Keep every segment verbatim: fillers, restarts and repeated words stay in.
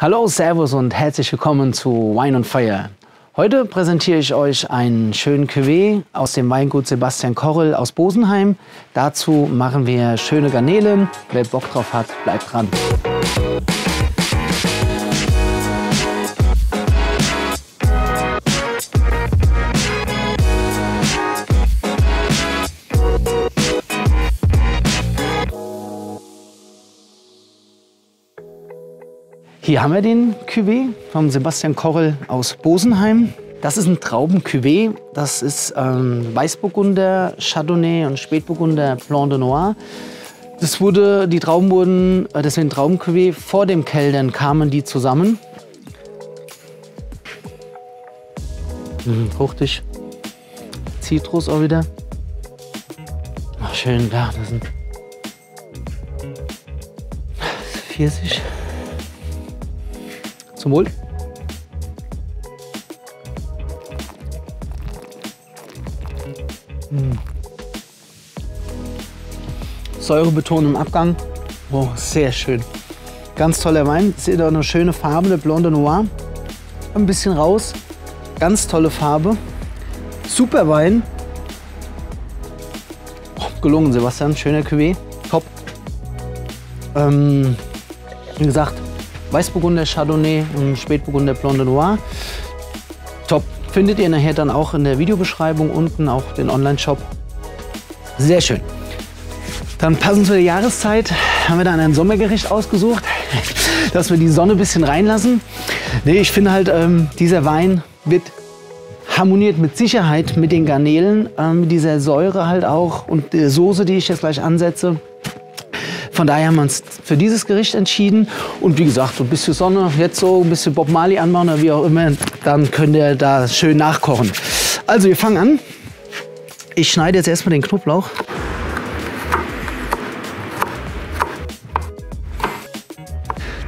Hallo, Servus und herzlich willkommen zu Wine on Fire. Heute präsentiere ich euch einen schönen Cuvée aus dem Weingut Sebastian Korrell aus Bosenheim. Dazu machen wir schöne Garnelen. Wer Bock drauf hat, bleibt dran. Hier haben wir den Cuvée vom Sebastian Korrell aus Bosenheim. Das ist ein Trauben-Cuvée. Das ist ähm, Weißburgunder, Chardonnay und Spätburgunder Blanc de Noir. Das wurde, die Trauben wurden, äh, deswegen Trauben-Cuvée, vor dem Keldern kamen die zusammen. Mhm, fruchtig. Zitrus auch wieder. Ach, schön, ja, das sind Pfirsich. Zum Wohl. Mmh. Säurebeton im Abgang. Oh, sehr schön. Ganz toller Wein. Seht ihr auch eine schöne Farbe, der Blonde Noir. Ein bisschen raus. Ganz tolle Farbe. Super Wein. Oh, gelungen, Sebastian. Schöner Cuvée. Top. Ähm, wie gesagt, Weißburgunder, Chardonnay und Spätburgunder Blanc de Noir. Top. Findet ihr nachher dann auch in der Videobeschreibung unten, auch den Online-Shop. Sehr schön. Dann passend zu der Jahreszeit haben wir dann ein Sommergericht ausgesucht, dass wir die Sonne ein bisschen reinlassen. Nee, ich finde halt, ähm, dieser Wein wird harmoniert mit Sicherheit mit den Garnelen, ähm, mit dieser Säure halt auch und der Soße, die ich jetzt gleich ansetze. Von daher haben wir uns für dieses Gericht entschieden. Und wie gesagt, so ein bisschen Sonne, jetzt so ein bisschen Bob Marley anmachen oder wie auch immer, dann könnt ihr da schön nachkochen. Also wir fangen an. Ich schneide jetzt erstmal den Knoblauch.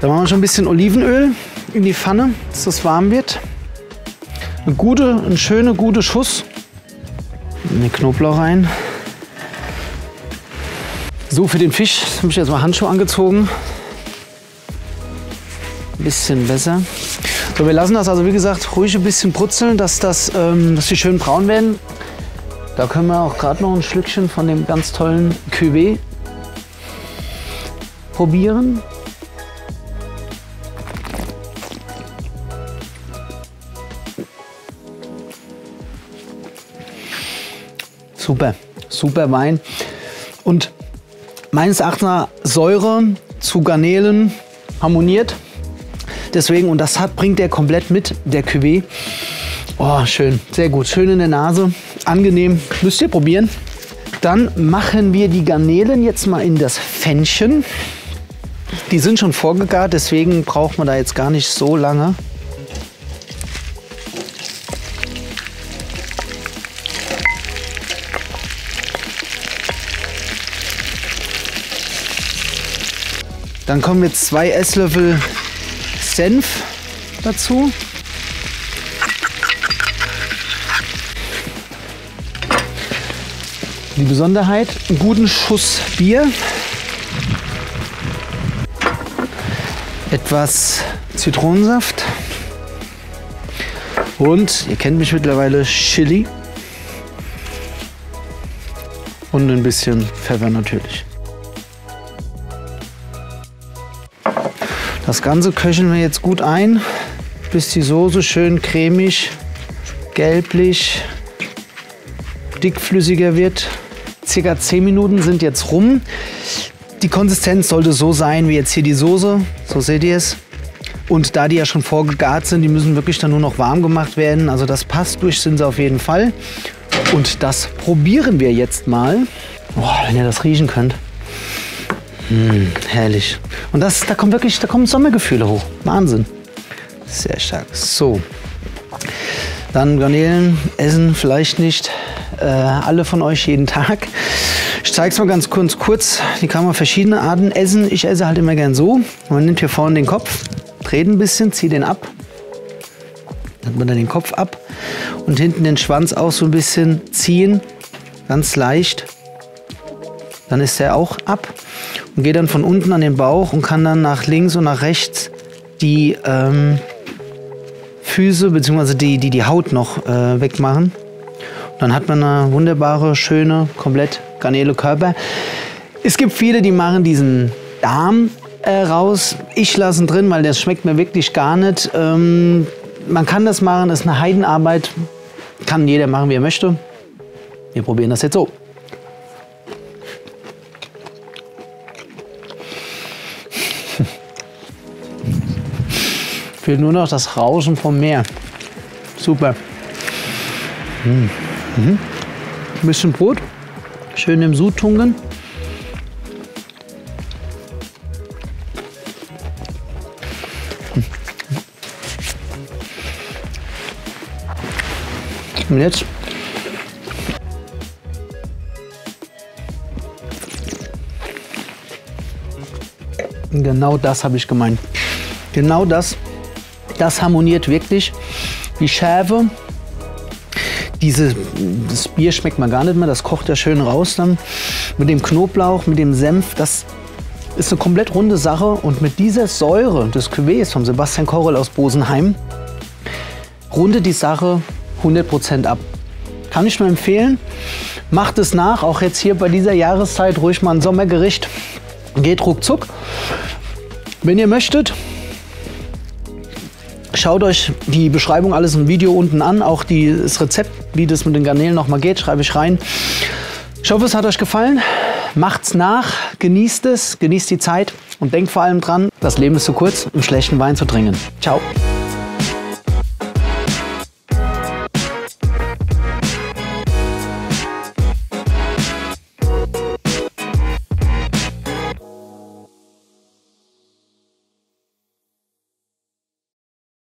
Da machen wir schon ein bisschen Olivenöl in die Pfanne, dass das warm wird. Eine gute, eine schöne, gute Schuss. In den Knoblauch rein. So, für den Fisch habe ich jetzt mal Handschuhe angezogen. Ein bisschen besser. So, wir lassen das also, wie gesagt, ruhig ein bisschen brutzeln, dass, das, ähm, dass die schön braun werden. Da können wir auch gerade noch ein Schlückchen von dem ganz tollen Cuvée probieren. Super, super Wein. Und meines Erachtens Säure zu Garnelen harmoniert. Deswegen, und das hat, bringt der komplett mit, der Cuvée. Oh, schön, sehr gut. Schön in der Nase, angenehm. Müsst ihr probieren. Dann machen wir die Garnelen jetzt mal in das Pfännchen. Die sind schon vorgegart, deswegen braucht man da jetzt gar nicht so lange. Dann kommen jetzt zwei Esslöffel Senf dazu. Die Besonderheit, einen guten Schuss Bier. Etwas Zitronensaft. Und, ihr kennt mich mittlerweile, Chili. Und ein bisschen Pfeffer natürlich. Das Ganze köcheln wir jetzt gut ein, bis die Soße schön cremig, gelblich, dickflüssiger wird. Circa zehn Minuten sind jetzt rum. Die Konsistenz sollte so sein wie jetzt hier die Soße, so seht ihr es. Und da die ja schon vorgegart sind, die müssen wirklich dann nur noch warm gemacht werden. Also das passt, durch sind sie auf jeden Fall. Und das probieren wir jetzt mal. Boah, wenn ihr das riechen könnt. Mmh, herrlich. Und das, da kommen wirklich, da kommen Sommergefühle hoch. Wahnsinn. Sehr stark. So. Dann Garnelen essen vielleicht nicht äh, alle von euch jeden Tag. Ich zeige es mal ganz kurz, kurz. Die kann man verschiedene Arten essen. Ich esse halt immer gern so. Man nimmt hier vorne den Kopf, dreht ein bisschen, zieht den ab. Dann hat man dann den Kopf ab und hinten den Schwanz auch so ein bisschen ziehen. Ganz leicht. Dann ist der auch ab. Und gehe dann von unten an den Bauch und kann dann nach links und nach rechts die ähm, Füße bzw. Die, die die Haut noch äh, wegmachen. Und dann hat man eine wunderbare, schöne, komplett Garnele Körper. Es gibt viele, die machen diesen Darm äh, raus. Ich lasse ihn drin, weil das schmeckt mir wirklich gar nicht. Ähm, man kann das machen, das ist eine Heidenarbeit. Kann jeder machen, wie er möchte. Wir probieren das jetzt so. Fehlt nur noch das Rauschen vom Meer. Super. Mhm. Mhm. Ein bisschen Brot. Schön im Sud tunken. Und jetzt. Genau das habe ich gemeint. Genau das. Das harmoniert wirklich. Die Schärfe. Diese, das Bier schmeckt man gar nicht mehr. Das kocht ja schön raus dann. Mit dem Knoblauch, mit dem Senf. Das ist eine komplett runde Sache. Und mit dieser Säure des Cuvées vom Sebastian Korrell aus Bosenheim rundet die Sache hundert Prozent ab. Kann ich nur empfehlen. Macht es nach. Auch jetzt hier bei dieser Jahreszeit ruhig mal ein Sommergericht. Geht ruckzuck. Wenn ihr möchtet, schaut euch die Beschreibung alles im Video unten an. Auch die, das Rezept, wie das mit den Garnelen nochmal geht, schreibe ich rein. Ich hoffe, es hat euch gefallen. Macht's nach, genießt es, genießt die Zeit und denkt vor allem dran, das Leben ist zu kurz, um schlechten Wein zu trinken. Ciao.